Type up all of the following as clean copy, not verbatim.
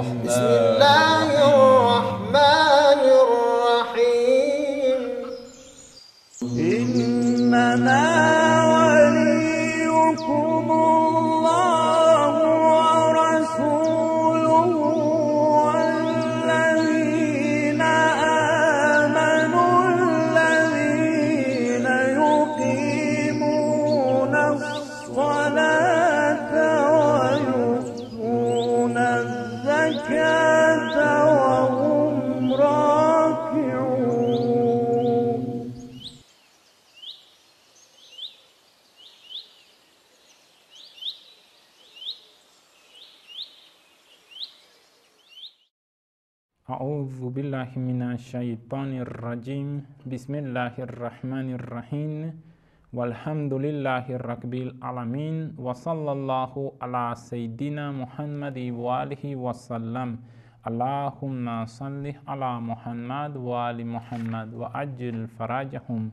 الرحمن الرحيم إنما وليكم الله ورسوله والذين آمنوا الذين يقيمون الصلاة أعوذ بالله من الشيطان الرجيم بسم الله الرحمن الرحيم والحمد لله رب العالمين وصلى الله على سيدنا محمد وآله وسلم اللهم صل على محمد وآل محمد وعجل فرجهم.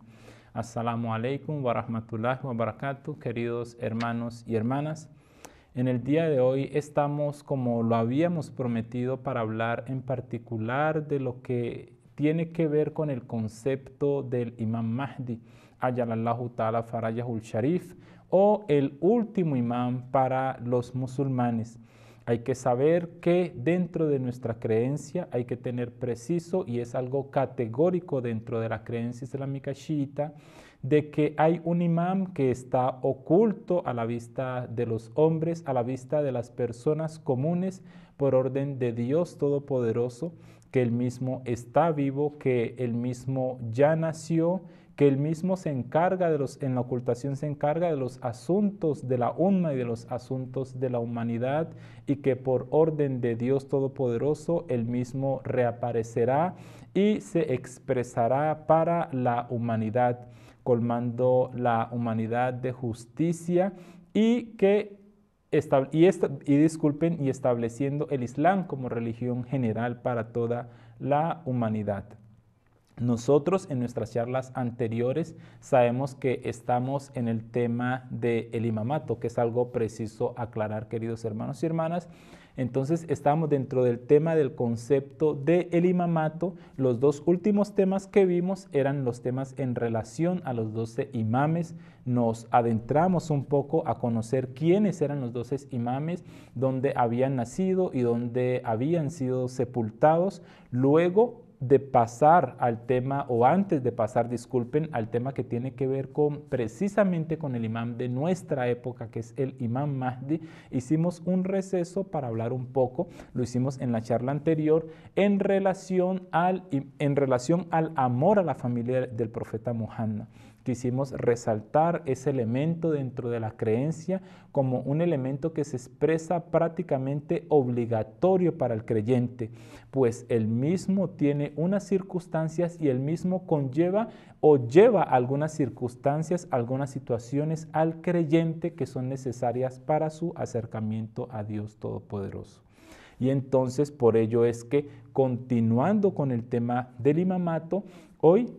Assalamu alaikum wa rahmatullahi wa barakatuh, queridos hermanos y hermanas. En el día de hoy estamos, como lo habíamos prometido, para hablar en particular de lo que tiene que ver con el concepto del Imam Mahdi, Ayalallahu Ta'ala Farajahul Sharif, o el último imam para los musulmanes. Hay que saber que dentro de nuestra creencia hay que tener preciso, y es algo categórico dentro de la creencia islámica chiita, de que hay un imam que está oculto a la vista de los hombres, a la vista de las personas comunes, por orden de Dios Todopoderoso, que él mismo está vivo, que él mismo ya nació, que él mismo se encarga de los, en la ocultación se encarga de los asuntos de la umma y de los asuntos de la humanidad, y que por orden de Dios Todopoderoso, él mismo reaparecerá y se expresará para la humanidad, colmando la humanidad de justicia y estableciendo el Islam como religión general para toda la humanidad. Nosotros en nuestras charlas anteriores sabemos que estamos en el tema del imamato, que es algo preciso aclarar, queridos hermanos y hermanas. Entonces estamos dentro del tema del concepto del imamato. Los dos últimos temas que vimos eran los temas en relación a los 12 imames. Nos adentramos un poco a conocer quiénes eran los 12 imames, dónde habían nacido y dónde habían sido sepultados. Luego de pasar al tema, o antes de pasar, disculpen, al tema que tiene que ver con, precisamente, con el imam de nuestra época, que es el Imam Mahdi, hicimos un receso para hablar un poco, lo hicimos en la charla anterior, en relación al amor a la familia del profeta Muhammad. Quisimos resaltar ese elemento dentro de la creencia como un elemento que se expresa prácticamente obligatorio para el creyente, pues él mismo tiene unas circunstancias y él mismo conlleva o lleva algunas circunstancias, algunas situaciones al creyente que son necesarias para su acercamiento a Dios Todopoderoso. Y entonces por ello es que, continuando con el tema del imamato, hoy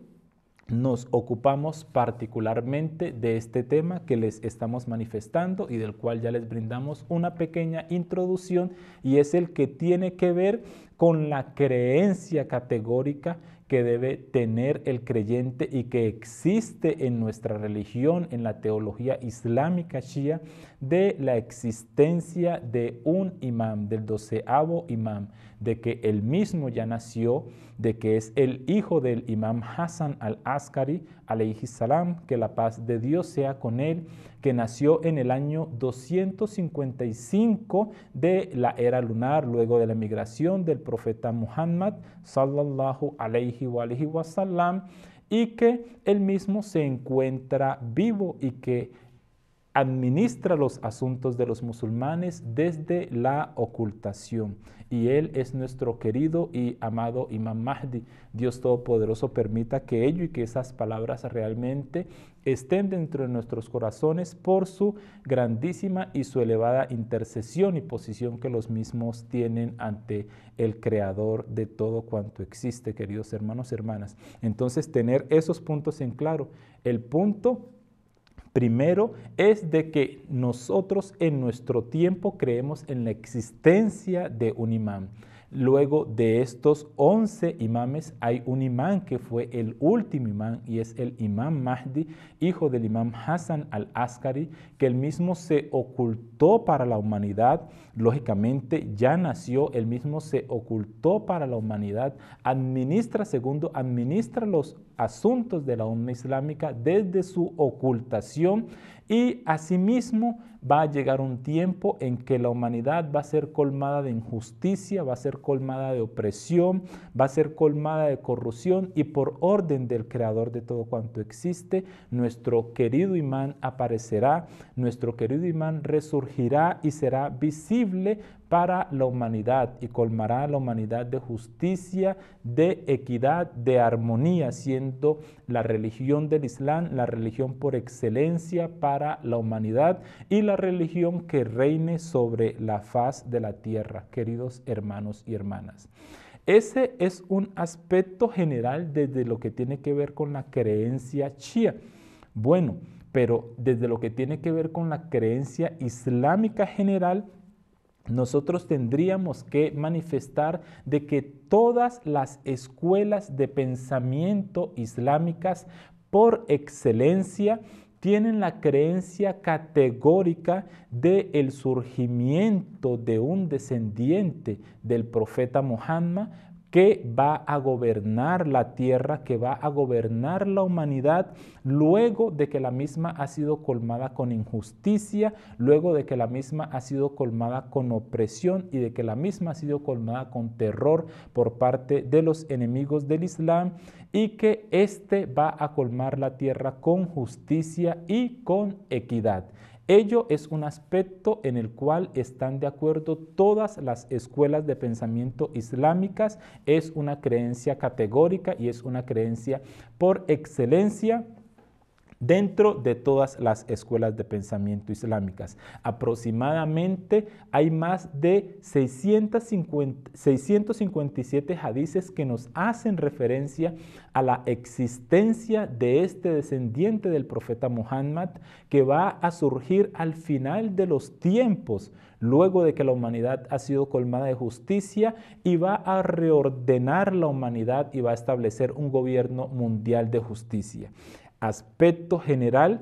nos ocupamos particularmente de este tema que les estamos manifestando y del cual ya les brindamos una pequeña introducción, y es el que tiene que ver con la creencia categórica que debe tener el creyente y que existe en nuestra religión, en la teología islámica shia, de la existencia de un imam, del 12avo imam, de que él mismo ya nació, de que es el hijo del Imam Hasan al-Askari, alayhi salam, que la paz de Dios sea con él, que nació en el año 255 de la era lunar, luego de la migración del profeta Muhammad, sallallahu alayhi wa alihi wa sallam, y que él mismo se encuentra vivo y que administra los asuntos de los musulmanes desde la ocultación. Y él es nuestro querido y amado Imam Mahdi. Dios Todopoderoso permita que ello y que esas palabras realmente estén dentro de nuestros corazones por su grandísima y su elevada intercesión y posición que los mismos tienen ante el Creador de todo cuanto existe, queridos hermanos y hermanas. Entonces, tener esos puntos en claro. El punto Primero es de que nosotros en nuestro tiempo creemos en la existencia de un imán. Luego de estos 11 imames hay un imán que fue el último imán y es el Imam Mahdi, hijo del Imam Hasan al-Askari, que él mismo se ocultó para la humanidad. Lógicamente ya nació, él mismo se ocultó para la humanidad, administra los asuntos de la umma islámica desde su ocultación. Y asimismo va a llegar un tiempo en que la humanidad va a ser colmada de injusticia, va a ser colmada de opresión, va a ser colmada de corrupción, y por orden del creador de todo cuanto existe, nuestro querido imán aparecerá, nuestro querido imán resurgirá y será visible para la humanidad y colmará a la humanidad de justicia, de equidad, de armonía, siendo la religión del Islam la religión por excelencia para la humanidad y la religión que reine sobre la faz de la tierra, queridos hermanos y hermanas. Ese es un aspecto general desde lo que tiene que ver con la creencia shia. Bueno, pero desde lo que tiene que ver con la creencia islámica general, nosotros tendríamos que manifestar de que todas las escuelas de pensamiento islámicas por excelencia tienen la creencia categórica del surgimiento de un descendiente del profeta Muhammad que va a gobernar la tierra, que va a gobernar la humanidad, luego de que la misma ha sido colmada con injusticia, luego de que la misma ha sido colmada con opresión y de que la misma ha sido colmada con terror por parte de los enemigos del Islam, y que éste va a colmar la tierra con justicia y con equidad. Ello es un aspecto en el cual están de acuerdo todas las escuelas de pensamiento islámicas. Es una creencia categórica y es una creencia por excelencia dentro de todas las escuelas de pensamiento islámicas. Aproximadamente hay más de 657 hadices que nos hacen referencia a la existencia de este descendiente del profeta Muhammad que va a surgir al final de los tiempos, luego de que la humanidad ha sido colmada de justicia, y va a reordenar la humanidad y va a establecer un gobierno mundial de justicia. Aspecto general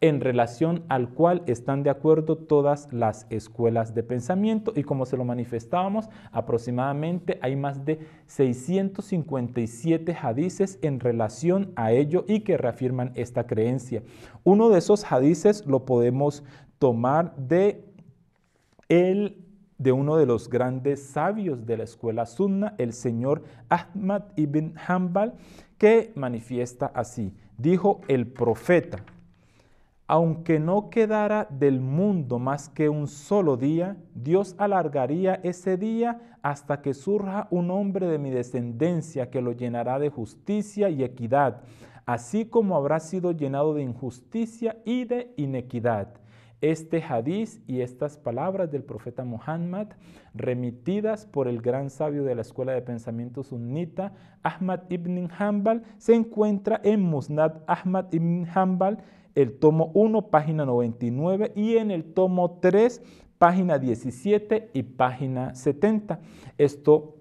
en relación al cual están de acuerdo todas las escuelas de pensamiento, y como se lo manifestábamos, aproximadamente hay más de 657 hadices en relación a ello y que reafirman esta creencia. Uno de esos hadices lo podemos tomar de uno de los grandes sabios de la escuela sunna, el señor Ahmad ibn Hanbal, que manifiesta así. Dijo el profeta: aunque no quedara del mundo más que un solo día, Dios alargaría ese día hasta que surja un hombre de mi descendencia que lo llenará de justicia y equidad, así como habrá sido llenado de injusticia y de inequidad. Este hadiz y estas palabras del profeta Muhammad, remitidas por el gran sabio de la escuela de pensamiento sunnita, Ahmad ibn Hanbal, se encuentra en Musnad Ahmad ibn Hanbal, el tomo 1, página 99, y en el tomo 3, página 17 y página 70. Esto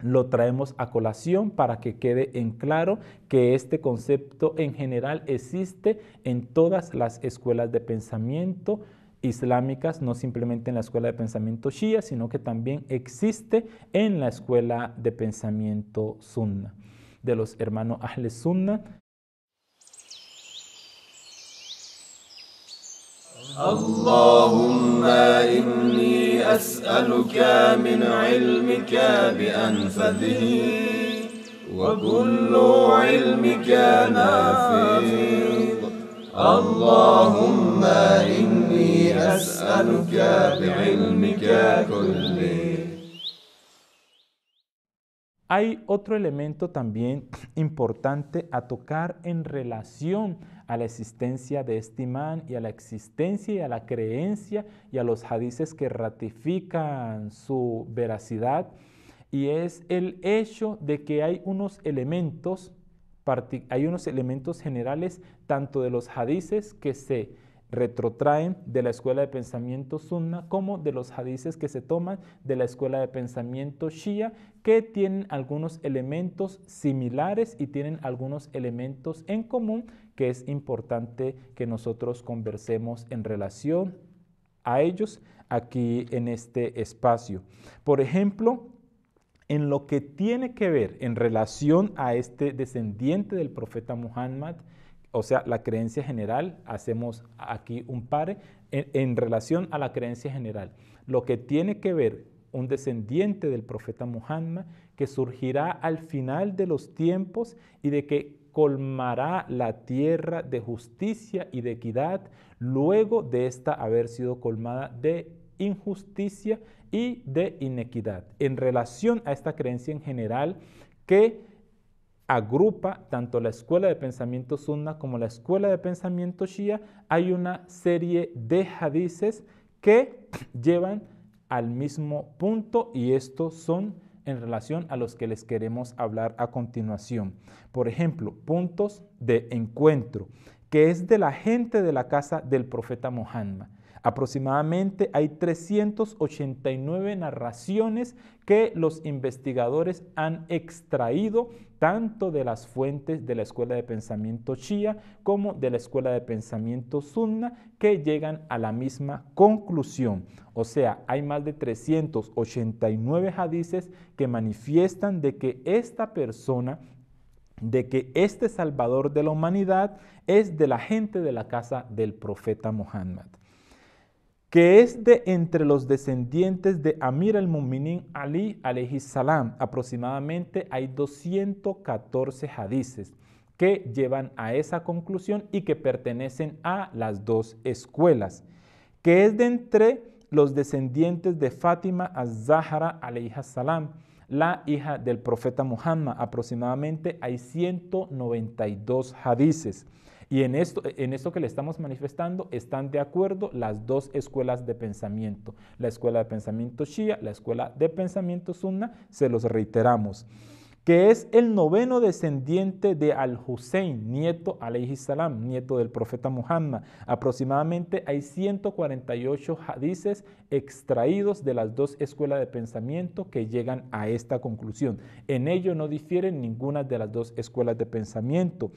lo traemos a colación para que quede en claro que este concepto en general existe en todas las escuelas de pensamiento islámicas, no simplemente en la escuela de pensamiento shia, sino que también existe en la escuela de pensamiento sunna de los hermanos Ahl as-Sunna. Allahumma inni as'aluka min ilmika bianfadhi wa kullu ilmika nafid. Allahumma inni as'aluka bi'ilmika kulli. Hay otro elemento también importante a tocar en relación a la existencia de este imán y a la existencia y a la creencia y a los hadices que ratifican su veracidad, y es el hecho de que hay unos elementos hay unos elementos generales tanto de los hadices que se retrotraen de la escuela de pensamiento sunna como de los hadices que se toman de la escuela de pensamiento shia, que tienen algunos elementos similares y tienen algunos elementos en común que es importante que nosotros conversemos en relación a ellos aquí en este espacio. Por ejemplo, en lo que tiene que ver en relación a este descendiente del profeta Muhammad, o sea, la creencia general, hacemos aquí un par en relación a la creencia general, lo que tiene que ver un descendiente del profeta Muhammad que surgirá al final de los tiempos y de que colmará la tierra de justicia y de equidad luego de esta haber sido colmada de injusticia y de inequidad. En relación a esta creencia en general que agrupa tanto la escuela de pensamiento sunna como la escuela de pensamiento shia, hay una serie de hadices que llevan al mismo punto y estos son en relación a los que les queremos hablar a continuación. Por ejemplo, puntos de encuentro, que es de la gente de la casa del profeta Muhammad. Aproximadamente hay 389 narraciones que los investigadores han extraído tanto de las fuentes de la escuela de pensamiento shia como de la escuela de pensamiento sunna que llegan a la misma conclusión. O sea, hay más de 389 hadices que manifiestan de que esta persona, de que este salvador de la humanidad es de la gente de la casa del profeta Muhammad, que es de entre los descendientes de Amir al-Mu'minin Ali, alayhi salam. Aproximadamente hay 214 hadices que llevan a esa conclusión y que pertenecen a las dos escuelas, que es de entre los descendientes de Fátima az-Zahra, alayhi salam, la hija del profeta Muhammad. Aproximadamente hay 192 hadices. Y en esto que le estamos manifestando están de acuerdo las dos escuelas de pensamiento. La escuela de pensamiento shia, la escuela de pensamiento sunna, se los reiteramos. Que es el noveno descendiente de Al-Hussein, nieto, alayhi salam, nieto del profeta Muhammad. Aproximadamente hay 148 hadices extraídos de las dos escuelas de pensamiento que llegan a esta conclusión. En ello no difieren ninguna de las dos escuelas de pensamiento.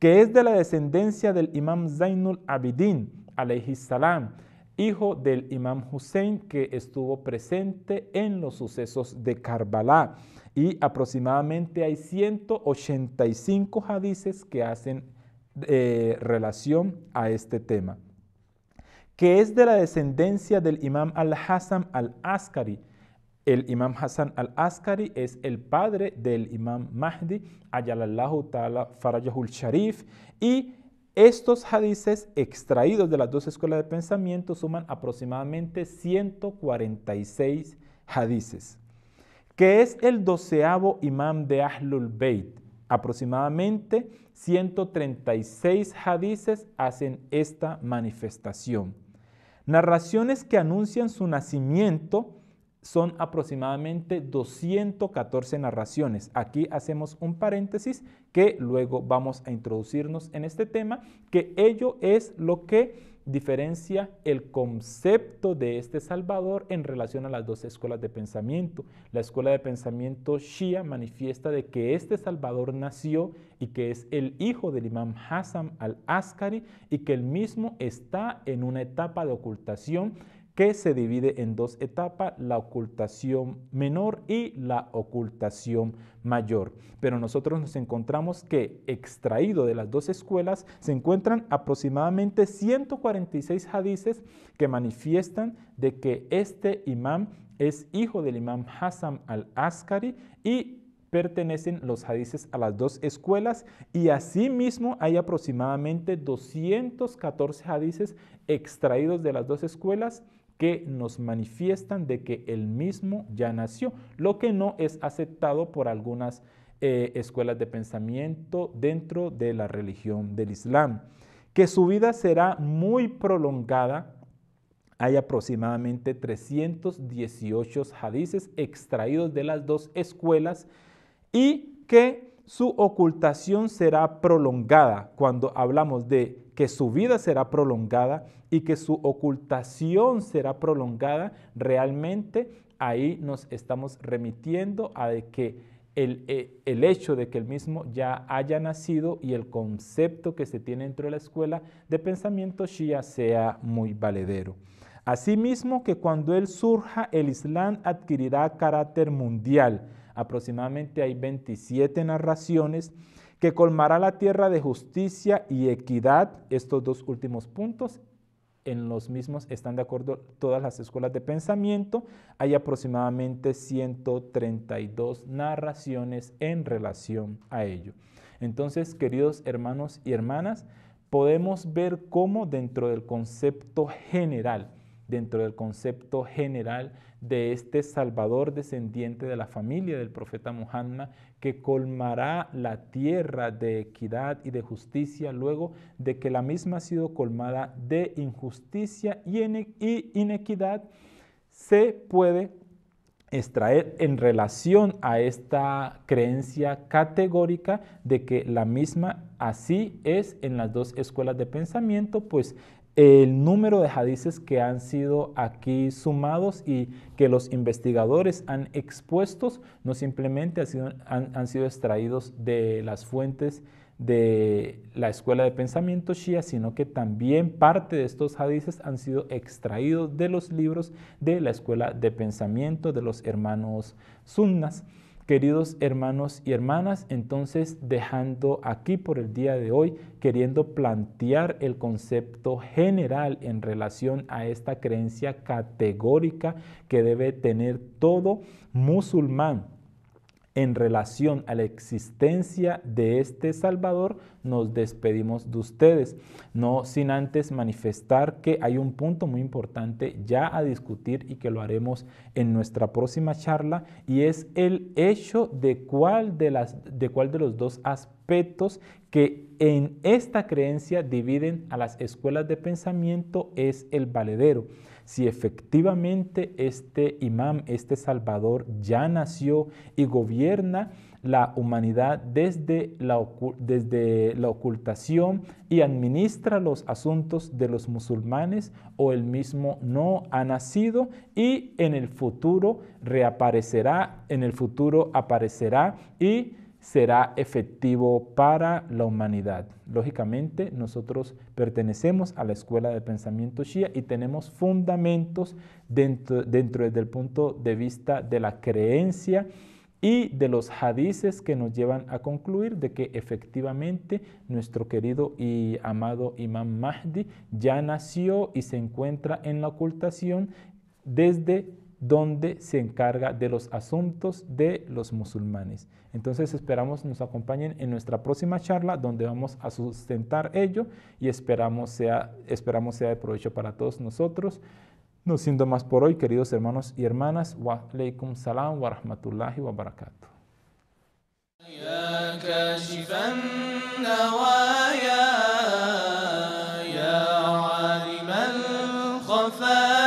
Que es de la descendencia del Imam Zainul Abidin, alayhi salam, hijo del Imam Hussein, que estuvo presente en los sucesos de Karbala. Y aproximadamente hay 185 hadices que hacen relación a este tema. Que es de la descendencia del Imam al-Hasan al-Askari. El Imam Hasan al-Askari es el padre del Imam Mahdi, ayalallahu ta'ala farajahul sharif, y estos hadices extraídos de las dos escuelas de pensamiento suman aproximadamente 146 hadices. Que es el 12avo Imam de Ahlul Bayt. Aproximadamente 136 hadices hacen esta manifestación. Narraciones que anuncian su nacimiento son aproximadamente 214 narraciones. Aquí hacemos un paréntesis que luego vamos a introducirnos en este tema, que ello es lo que diferencia el concepto de este salvador en relación a las dos escuelas de pensamiento. La escuela de pensamiento shia manifiesta de que este salvador nació y que es el hijo del Imam Hasan al-Askari y que el mismo está en una etapa de ocultación que se divide en dos etapas, la ocultación menor y la ocultación mayor. Pero nosotros nos encontramos que extraído de las dos escuelas se encuentran aproximadamente 146 hadices que manifiestan de que este imam es hijo del Imam Hasan al-Askari y pertenecen los hadices a las dos escuelas, y asimismo hay aproximadamente 214 hadices extraídos de las dos escuelas que nos manifiestan de que el mismo ya nació, lo que no es aceptado por algunas escuelas de pensamiento dentro de la religión del Islam. Que su vida será muy prolongada, hay aproximadamente 318 hadices extraídos de las dos escuelas, y que su ocultación será prolongada. Cuando hablamos de que su vida será prolongada y que su ocultación será prolongada, realmente ahí nos estamos remitiendo a de que el hecho de que el mismo ya haya nacido y el concepto que se tiene dentro de la escuela de pensamiento shia sea muy valedero. Asimismo, que cuando él surja, el Islam adquirirá carácter mundial. Aproximadamente hay 27 narraciones que colmará la tierra de justicia y equidad. Estos dos últimos puntos, en los mismos están de acuerdo todas las escuelas de pensamiento. Hay aproximadamente 132 narraciones en relación a ello. Entonces, queridos hermanos y hermanas, podemos ver cómo dentro del concepto general, de este Salvador descendiente de la familia del profeta Muhammad, que colmará la tierra de equidad y de justicia luego de que la misma ha sido colmada de injusticia y inequidad, se puede extraer en relación a esta creencia categórica de que la misma así es en las dos escuelas de pensamiento, pues el número de hadices que han sido aquí sumados y que los investigadores han expuesto no simplemente han sido extraídos de las fuentes de la escuela de pensamiento shia, sino que también parte de estos hadices han sido extraídos de los libros de la escuela de pensamiento de los hermanos sunnas. Queridos hermanos y hermanas, entonces dejando aquí por el día de hoy, queriendo plantear el concepto general en relación a esta creencia categórica que debe tener todo musulmán en relación a la existencia de este Salvador, nos despedimos de ustedes, no sin antes manifestar que hay un punto muy importante ya a discutir y que lo haremos en nuestra próxima charla, y es el hecho de cuál de los dos aspectos que en esta creencia dividen a las escuelas de pensamiento es el valedero. Si efectivamente este imam, este Salvador, ya nació y gobierna la humanidad desde la ocultación y administra los asuntos de los musulmanes, o el mismo no ha nacido y en el futuro reaparecerá, y será efectivo para la humanidad. Lógicamente, nosotros pertenecemos a la escuela de pensamiento shia y tenemos fundamentos dentro desde el punto de vista de la creencia y de los hadices que nos llevan a concluir de que efectivamente nuestro querido y amado Imam Mahdi ya nació y se encuentra en la ocultación desde donde se encarga de los asuntos de los musulmanes. Entonces esperamos nos acompañen en nuestra próxima charla donde vamos a sustentar ello y esperamos sea de provecho para todos nosotros. No siendo más por hoy, queridos hermanos y hermanas, wa alaykum salam wa rahmatullahi wa barakatuh.